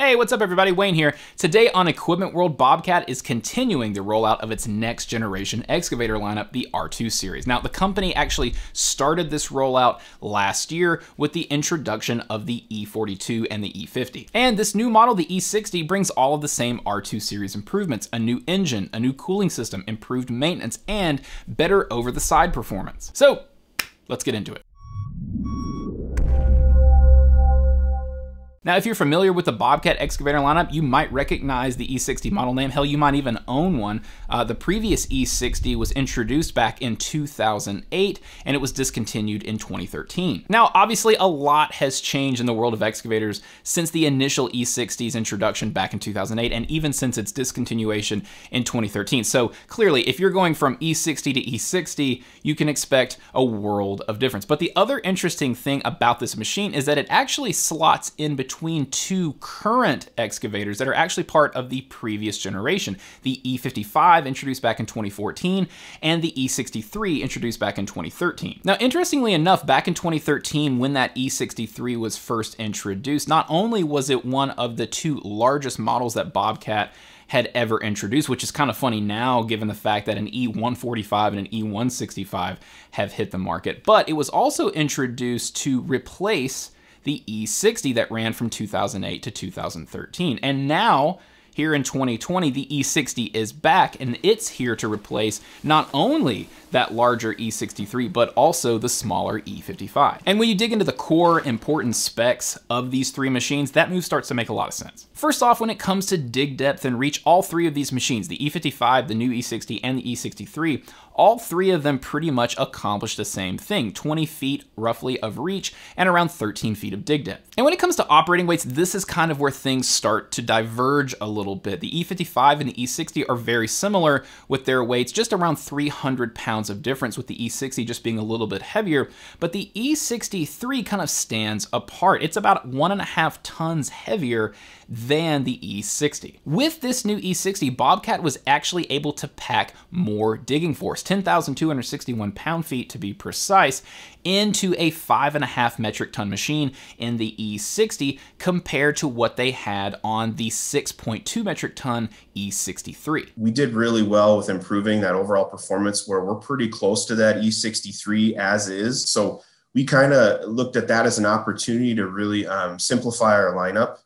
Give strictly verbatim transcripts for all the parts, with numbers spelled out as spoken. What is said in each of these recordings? Hey, what's up everybody, Wayne here. Today on Equipment World, Bobcat is continuing the rollout of its next generation excavator lineup, the R two Series. Now, the company actually started this rollout last year with the introduction of the E forty-two and the E fifty. And this new model, the E sixty, brings all of the same R two Series improvements, a new engine, a new cooling system, improved maintenance, and better over-the-side performance. So, let's get into it. Now, if you're familiar with the Bobcat excavator lineup, you might recognize the E sixty model name. Hell, you might even own one. Uh, the previous E sixty was introduced back in two thousand eight, and it was discontinued in twenty thirteen. Now, obviously, a lot has changed in the world of excavators since the initial E sixty's introduction back in two thousand eight, and even since its discontinuation in twenty thirteen. So clearly, if you're going from E sixty to E sixty, you can expect a world of difference. But the other interesting thing about this machine is that it actually slots in between between two current excavators that are actually part of the previous generation, the E fifty-five introduced back in twenty fourteen and the E sixty-three introduced back in twenty thirteen. Now, interestingly enough, back in twenty thirteen, when that E sixty-three was first introduced, not only was it one of the two largest models that Bobcat had ever introduced, which is kind of funny now given the fact that an E one forty-five and an E one sixty-five have hit the market, but it was also introduced to replace the E sixty that ran from two thousand eight to two thousand thirteen. And now, here in twenty twenty, the E sixty is back, and it's here to replace not only that larger E sixty-three, but also the smaller E fifty-five. And when you dig into the core important specs of these three machines, that move starts to make a lot of sense. First off, when it comes to dig depth and reach, all three of these machines, the E fifty-five, the new E sixty, and the E sixty-three, all three of them pretty much accomplish the same thing, twenty feet roughly of reach and around thirteen feet of dig depth. And when it comes to operating weights, this is kind of where things start to diverge a little bit. The E fifty-five and the E sixty are very similar with their weights, just around three hundred pounds of difference, with the E sixty just being a little bit heavier, but the E sixty-three kind of stands apart. It's about one and a half tons heavier than the E sixty. With this new E sixty, Bobcat was actually able to pack more digging force, ten thousand two hundred sixty-one pound-feet to be precise, into a five and a half metric ton machine in the E sixty compared to what they had on the six point two metric ton E sixty-three. We did really well with improving that overall performance, where we're pretty close to that E sixty-three as is. So we kind of looked at that as an opportunity to really um, simplify our lineup.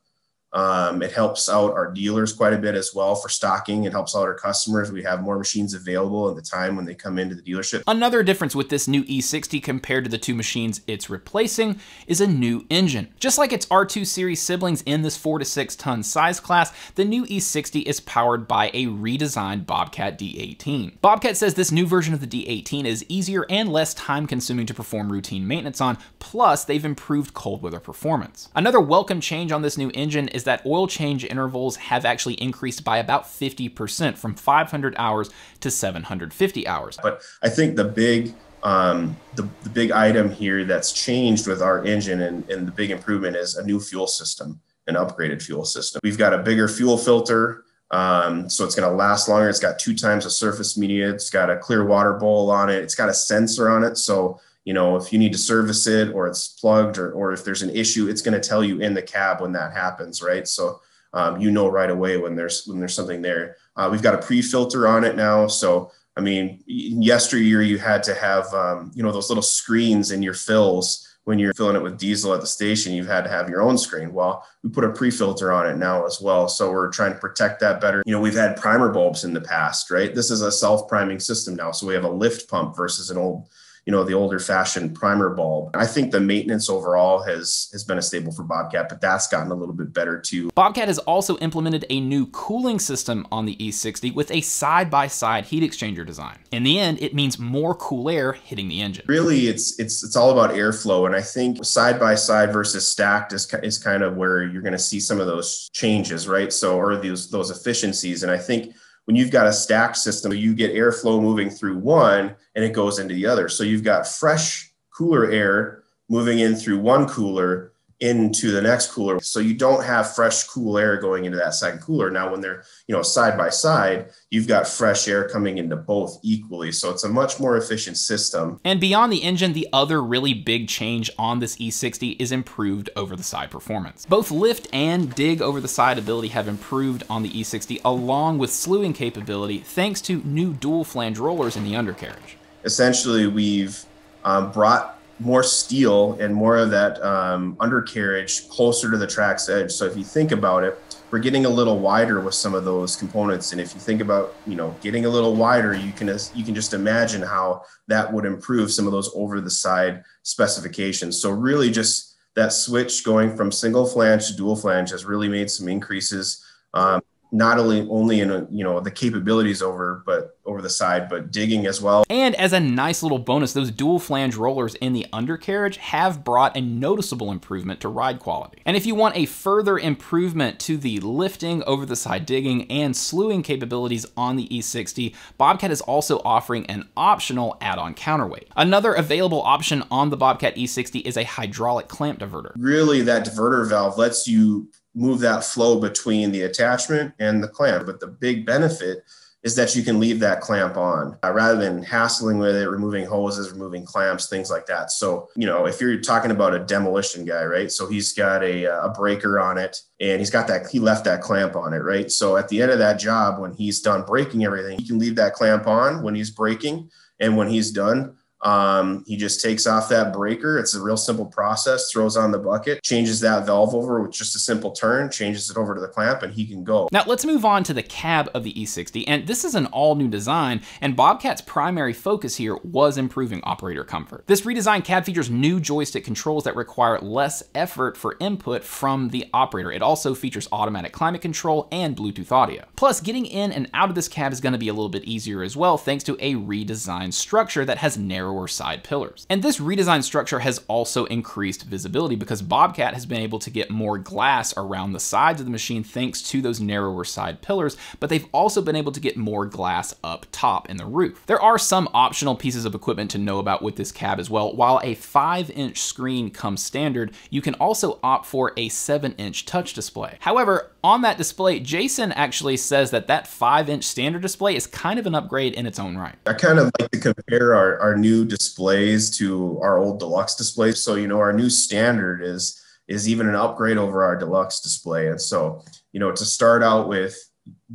Um, it helps out our dealers quite a bit as well for stocking. It helps out our customers. We have more machines available at the time when they come into the dealership. Another difference with this new E sixty compared to the two machines it's replacing is a new engine. Just like its R two series siblings in this four to six ton size class, the new E sixty is powered by a redesigned Bobcat D eighteen. Bobcat says this new version of the D eighteen is easier and less time consuming to perform routine maintenance on, plus they've improved cold weather performance. Another welcome change on this new engine is that oil change intervals have actually increased by about fifty percent, from five hundred hours to seven hundred fifty hours. But I think the big, um, the, the big item here that's changed with our engine and, and the big improvement is a new fuel system, an upgraded fuel system. We've got a bigger fuel filter, um, so it's going to last longer. It's got two times the surface media. It's got a clear water bowl on it. It's got a sensor on it, so you know, if you need to service it, or it's plugged, or, or if there's an issue, it's going to tell you in the cab when that happens, right? So um, you know right away when there's when there's something there. Uh, we've got a pre-filter on it now. So, I mean, yesteryear you had to have, um, you know, those little screens in your fills. When you're filling it with diesel at the station, you've had to have your own screen. Well, we put a pre-filter on it now as well. So we're trying to protect that better. You know, we've had primer bulbs in the past, right? This is a self-priming system now. So we have a lift pump versus an old, you know, the older fashioned primer bulb. I think the maintenance overall has, has been a staple for Bobcat, but that's gotten a little bit better too. Bobcat has also implemented a new cooling system on the E sixty with a side-by-side heat exchanger design. In the end, it means more cool air hitting the engine. Really, it's it's it's all about airflow. And I think side-by-side versus stacked is, is kind of where you're gonna see some of those changes, right? So, or those, those efficiencies. And I think when you've got a stacked system, you get airflow moving through one and it goes into the other. So you've got fresh, cooler air moving in through one cooler into the next cooler. So you don't have fresh cool air going into that second cooler. Now, when they're, you know, side by side, you've got fresh air coming into both equally. So it's a much more efficient system. And beyond the engine, the other really big change on this E sixty is improved over the side performance. Both lift and dig over the side ability have improved on the E sixty, along with slewing capability, thanks to new dual flange rollers in the undercarriage. Essentially, we've um, brought more steel and more of that um, undercarriage closer to the track's edge. So if you think about it, we're getting a little wider with some of those components. And if you think about, you know, getting a little wider, you can, you can just imagine how that would improve some of those over the side specifications. So really just that switch going from single flange to dual flange has really made some increases, um, not only only in, you know, the capabilities over, but over the side, but digging as well. And as a nice little bonus, those dual flange rollers in the undercarriage have brought a noticeable improvement to ride quality. And if you want a further improvement to the lifting, over the side digging, and slewing capabilities on the E sixty, Bobcat is also offering an optional add-on counterweight. Another available option on the Bobcat E sixty is a hydraulic clamp diverter. Really, that diverter valve lets you move that flow between the attachment and the clamp. But the big benefit is that you can leave that clamp on uh, rather than hassling with it, removing hoses, removing clamps, things like that. So, you know, if you're talking about a demolition guy, right? So he's got a, a breaker on it and he's got that, he left that clamp on it, right? So at the end of that job, when he's done breaking everything, he can leave that clamp on when he's breaking, and when he's done, Um, he just takes off that breaker. It's a real simple process, throws on the bucket, changes that valve over with just a simple turn, changes it over to the clamp, and he can go. Now let's move on to the cab of the E sixty. And this is an all new design, and Bobcat's primary focus here was improving operator comfort. This redesigned cab features new joystick controls that require less effort for input from the operator. It also features automatic climate control and Bluetooth audio. Plus, getting in and out of this cab is going to be a little bit easier as well, thanks to a redesigned structure that has narrower or side pillars. And this redesigned structure has also increased visibility, because Bobcat has been able to get more glass around the sides of the machine thanks to those narrower side pillars, but they've also been able to get more glass up top in the roof. There are some optional pieces of equipment to know about with this cab as well. While a five inch screen comes standard, you can also opt for a seven inch touch display. However, on that display, Jason actually says that that five inch standard display is kind of an upgrade in its own right. I kind of like to compare our, our new displays to our old deluxe displays. So, you know, our new standard is is even an upgrade over our deluxe display. And so, you know, to start out with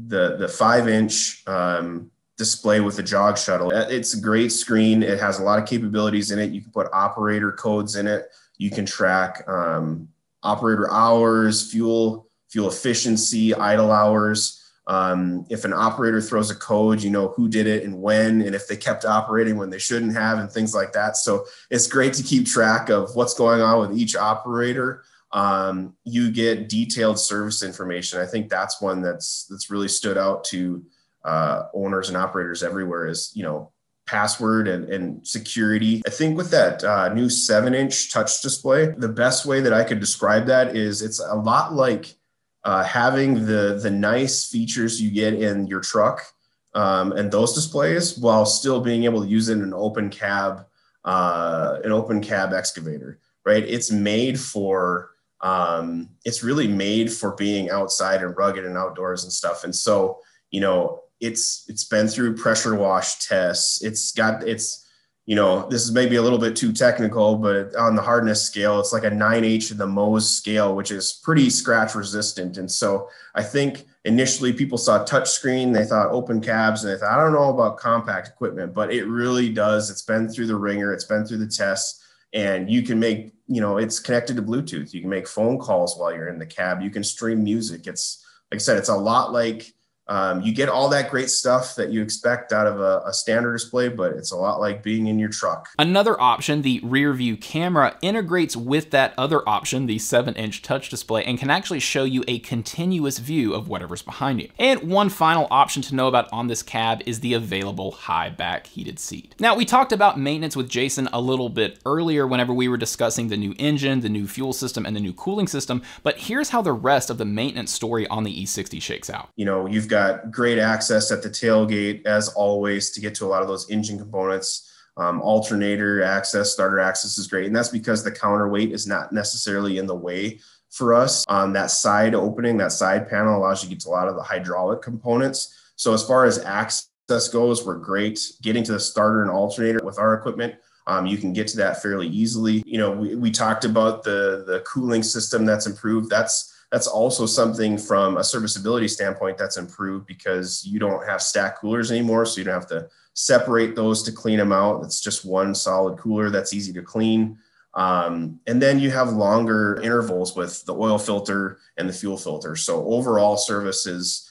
the the five inch um, display with the jog shuttle, it's a great screen. It has a lot of capabilities in it. You can put operator codes in it. You can track um, operator hours, fuel, fuel efficiency, idle hours. Um, if an operator throws a code, you know who did it and when, and if they kept operating when they shouldn't have, and things like that. So it's great to keep track of what's going on with each operator. Um, you get detailed service information. I think that's one that's that's really stood out to uh, owners and operators everywhere, is, you know, password and, and security. I think with that uh, new seven inch touch display, the best way that I could describe that is it's a lot like Uh, having the the nice features you get in your truck um, and those displays, while still being able to use it in an open cab, uh, an open cab excavator, right? It's made for, um, it's really made for being outside and rugged and outdoors and stuff. And so, you know, it's it's been through pressure wash tests. It's got it's. You know, this is maybe a little bit too technical, but on the hardness scale, it's like a nine H in the Mohs scale, which is pretty scratch resistant. And so I think initially people saw touchscreen, they thought open cabs, and they thought, I don't know about compact equipment, but it really does. It's been through the ringer, it's been through the tests, and you can make, you know, it's connected to Bluetooth. You can make phone calls while you're in the cab. You can stream music. It's, like I said, it's a lot like Um, you get all that great stuff that you expect out of a, a standard display, but it's a lot like being in your truck. Another option, the rear view camera, integrates with that other option, the seven inch touch display, and can actually show you a continuous view of whatever's behind you. And one final option to know about on this cab is the available high back heated seat. Now, we talked about maintenance with Jason a little bit earlier whenever we were discussing the new engine, the new fuel system, and the new cooling system, but here's how the rest of the maintenance story on the E sixty shakes out. You know, you've got Got great access at the tailgate, as always, to get to a lot of those engine components. Um, alternator access, starter access is great. And that's because the counterweight is not necessarily in the way for us. Um, that side opening, that side panel allows you to get a lot of the hydraulic components. So as far as access goes, we're great. Getting to the starter and alternator with our equipment, um, you can get to that fairly easily. You know, we, we talked about the, the cooling system that's improved. That's That's also something from a serviceability standpoint that's improved, because you don't have stack coolers anymore. So you don't have to separate those to clean them out. It's just one solid cooler that's easy to clean. Um, and then you have longer intervals with the oil filter and the fuel filter. So overall service is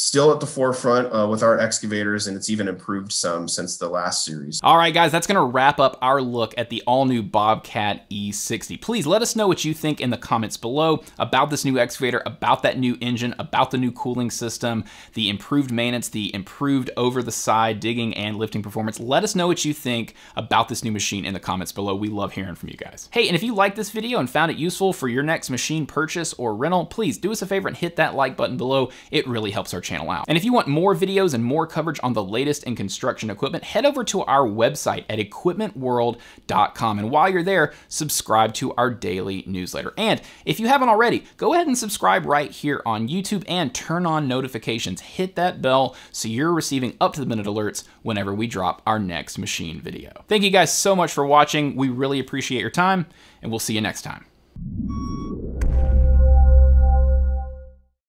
still at the forefront uh, with our excavators, and it's even improved some since the last series. All right, guys, that's gonna wrap up our look at the all new Bobcat E sixty. Please let us know what you think in the comments below about this new excavator, about that new engine, about the new cooling system, the improved maintenance, the improved over the side digging and lifting performance. Let us know what you think about this new machine in the comments below. We love hearing from you guys. Hey, and if you liked this video and found it useful for your next machine purchase or rental, please do us a favor and hit that like button below. It really helps our channel out. And if you want more videos and more coverage on the latest in construction equipment, head over to our website at equipment world dot com. And while you're there, subscribe to our daily newsletter. And if you haven't already, go ahead and subscribe right here on YouTube and turn on notifications. Hit that bell so you're receiving up-to-the-minute alerts whenever we drop our next machine video. Thank you guys so much for watching. We really appreciate your time, and we'll see you next time.